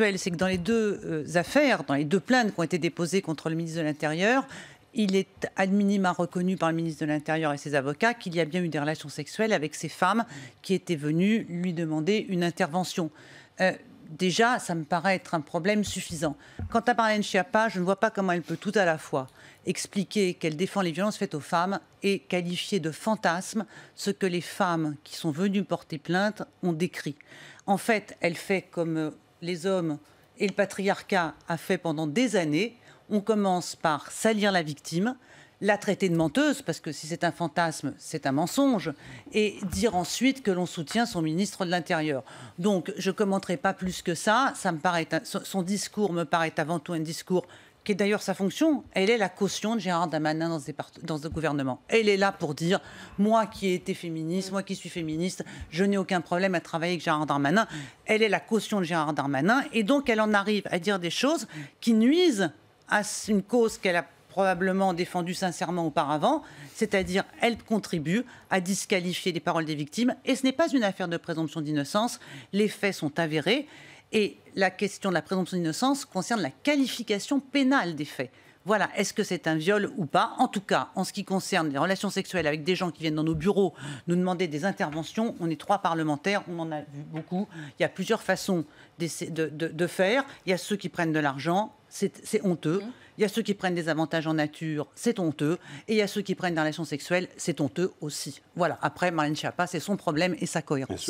factuel, c'est que dans les deux affaires, dans les deux plaintes qui ont été déposées contre le ministre de l'Intérieur, il est ad minima reconnu par le ministre de l'Intérieur et ses avocats qu'il y a bien eu des relations sexuelles avec ces femmes qui étaient venues lui demander une intervention. Déjà, ça me paraît être un problème suffisant. Quant à Marlène Schiappa, je ne vois pas comment elle peut tout à la fois expliquer qu'elle défend les violences faites aux femmes et qualifier de fantasme ce que les femmes qui sont venues porter plainte ont décrit. En fait, elle fait comme les hommes et le patriarcat a fait pendant des années. On commence par salir la victime, la traiter de menteuse, parce que si c'est un fantasme, c'est un mensonge, et dire ensuite que l'on soutient son ministre de l'Intérieur. Donc, je ne commenterai pas plus que ça. Ça me paraît, son discours me paraît avant tout un discours qui est d'ailleurs sa fonction. Elle est la caution de Gérald Darmanin dans ce gouvernement. Elle est là pour dire, moi qui ai été féministe, moi qui suis féministe, je n'ai aucun problème à travailler avec Gérald Darmanin. Elle est la caution de Gérald Darmanin, et donc elle en arrive à dire des choses qui nuisent à une cause qu'elle a probablement défendue sincèrement auparavant, c'est-à-dire elle contribue à disqualifier les paroles des victimes, et ce n'est pas une affaire de présomption d'innocence, les faits sont avérés, et la question de la présomption d'innocence concerne la qualification pénale des faits. Voilà, est-ce que c'est un viol ou pas? En tout cas, en ce qui concerne les relations sexuelles avec des gens qui viennent dans nos bureaux nous demander des interventions, on est 3 parlementaires, on en a vu beaucoup, il y a plusieurs façons de faire, il y a ceux qui prennent de l'argent, c'est honteux, il y a ceux qui prennent des avantages en nature, c'est honteux, et il y a ceux qui prennent des relations sexuelles, c'est honteux aussi. Voilà, après Marlène Schiappa, c'est son problème et sa cohérence.